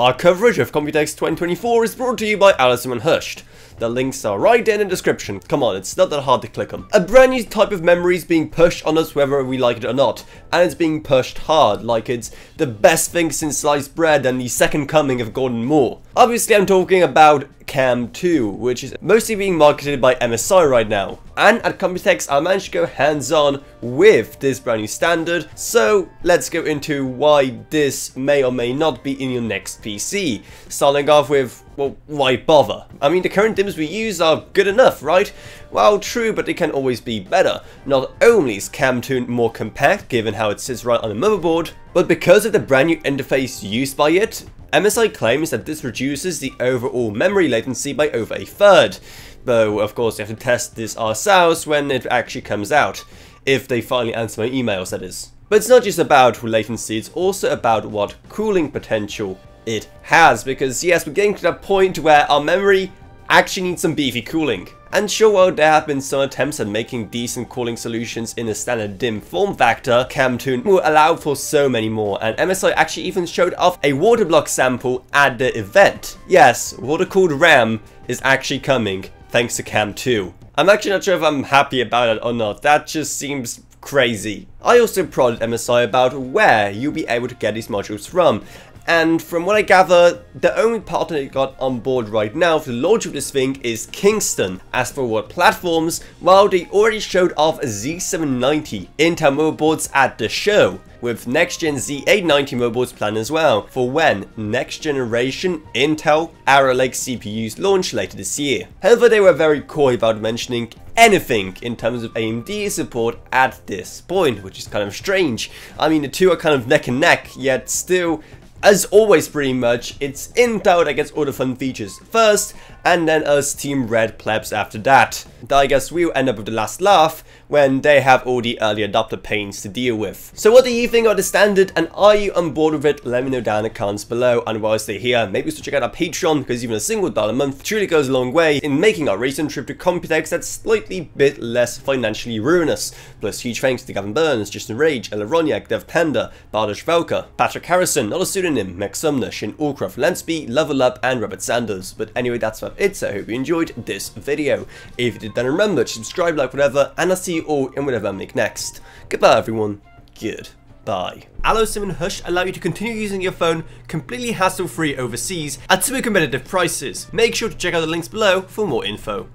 Our coverage of Computex 2024 is brought to you by Alosim and Hushed. The links are right in the description. Come on, it's not that hard to click them. A brand new type of memory is being pushed on us whether we like it or not, and it's being pushed hard, like it's the best thing since sliced bread and the second coming of Gordon Moore. Obviously I'm talking about CAMM2, which is mostly being marketed by MSI right now. And at Computex I managed to go hands-on with this brand new standard, so let's go into why this may or may not be in your next PC. Starting off with, well, why bother? I mean, the current DIMMs we use are good enough, right? Well, true, but they can always be better. Not only is CAMM2 more compact, given how it sits right on the motherboard, but because of the brand new interface used by it, MSI claims that this reduces the overall memory latency by over a third. Though, of course, we have to test this ourselves when it actually comes out. If they finally answer my emails, that is. But it's not just about latency, it's also about what cooling potential it has, because yes, we're getting to that point where our memory actually needs some beefy cooling. And sure, while there have been some attempts at making decent cooling solutions in a standard DIMM form factor, CAMM2 will allow for so many more, and MSI actually even showed off a water block sample at the event. Yes, water-cooled RAM is actually coming, thanks to CAMM2. I'm actually not sure if I'm happy about it or not, that just seems crazy. I also prodded MSI about where you'll be able to get these modules from, and from what I gather, the only partner they got on board right now for the launch of this thing is Kingston. As for what platforms, well, they already showed off Z790 Intel motherboards at the show, with next-gen Z890 motherboards planned as well, for when next-generation Intel Arrow Lake CPUs launch later this year. However, they were very coy about mentioning anything in terms of AMD support at this point, which is kind of strange. I mean, the two are kind of neck and neck, yet still, as always pretty much, it's Intel that gets all the fun features first, and then us Team Red plebs after that. I guess we'll end up with the last laugh when they have all the early adopter pains to deal with. So what do you think of the standard, and are you on board with it? Let me know down in the comments below, and while I stay here, maybe we should check out our Patreon, because even $1 a month truly goes a long way in making our recent trip to Computex that's slightly bit less financially ruinous. Plus huge thanks to Gavin Burns, Justin Rage, Ella Wroniak, Dev Panda, Bartosz Welke, Patrick Harrison, Alosim, Max Sumner, Shin Allcroft, Lensby, Level Up, and Robert Sanders. But anyway, that's about it, so I hope you enjoyed this video. If you did, then remember to subscribe, like, whatever, and I'll see you all in whatever I make next. Goodbye, everyone. Goodbye. Alosim and Hushed allow you to continue using your phone completely hassle-free overseas at super competitive prices. Make sure to check out the links below for more info.